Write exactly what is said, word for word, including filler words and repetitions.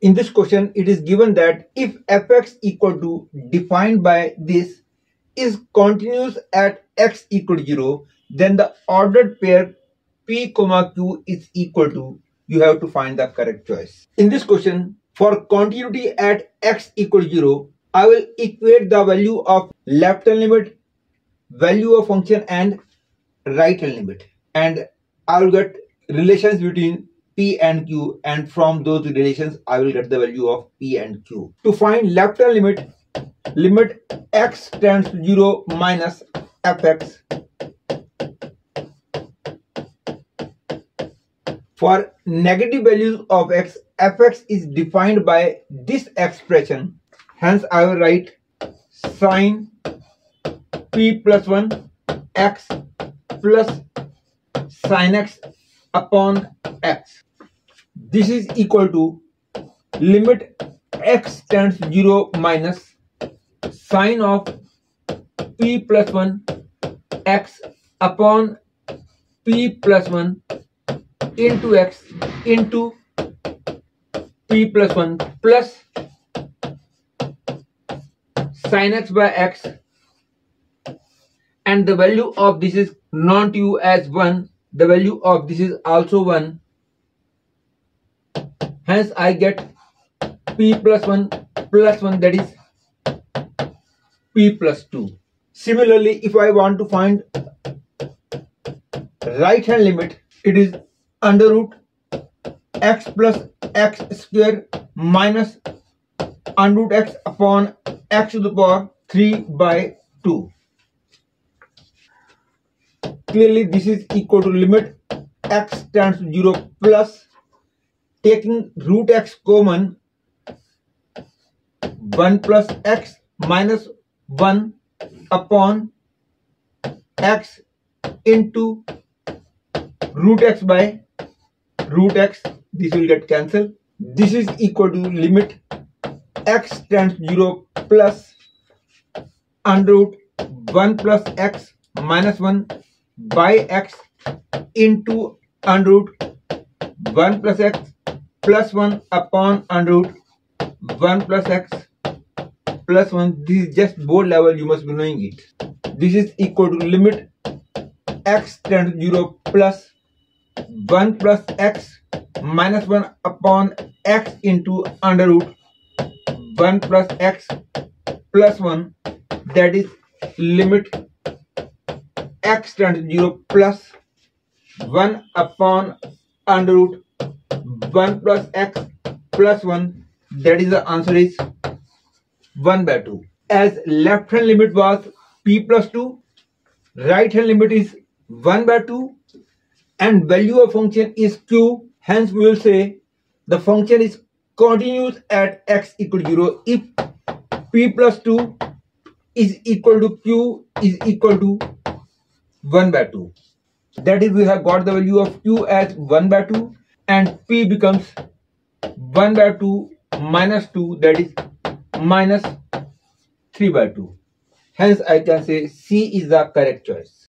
in this question it is given that if fx equal to defined by this is continuous at x equal to zero, then the ordered pair p comma q is equal to, you have to find the correct choice. In this question, for continuity at x equal to zero, I will equate the value of left hand limit, value of function and right hand limit, and I will get relations between p and q, and from those relations I will get the value of p and q. To find left hand limit, limit x tends to zero minus fx. For negative values of x, fx is defined by this expression. Hence, I will write sine p plus one x plus sine x upon x. This is equal to limit x tends to zero minus sine of p plus one x upon p plus one into x into p plus one plus sine x by x, and the value of this is known to you as one, the value of this is also one. Hence I get p plus one plus one, that is p plus two. Similarly, if I want to find right hand limit, it is under root x plus x square minus under root x upon x to the power three by two. Clearly this is equal to limit x tends to zero plus, taking root x common, one plus x minus one upon x into root x by root x, this will get cancelled. This is equal to limit x tends to zero plus under root one plus x minus one by x into under root one plus x plus one upon under root one plus x plus one. This is just board level, you must be knowing it. This is equal to limit x tends to zero plus one plus x minus one upon x into under root one plus x plus one, that is limit x tends to zero plus one upon under root one plus x plus one, that is the answer is one by two. As left hand limit was p plus two, right hand limit is one by two, and value of function is q. Hence we will say the function is continuous at x equal to zero if p plus two is equal to q is equal to one by two. That is, we have got the value of q as one by two, and p becomes one by two minus two, that is minus three by two. Hence I can say C is the correct choice.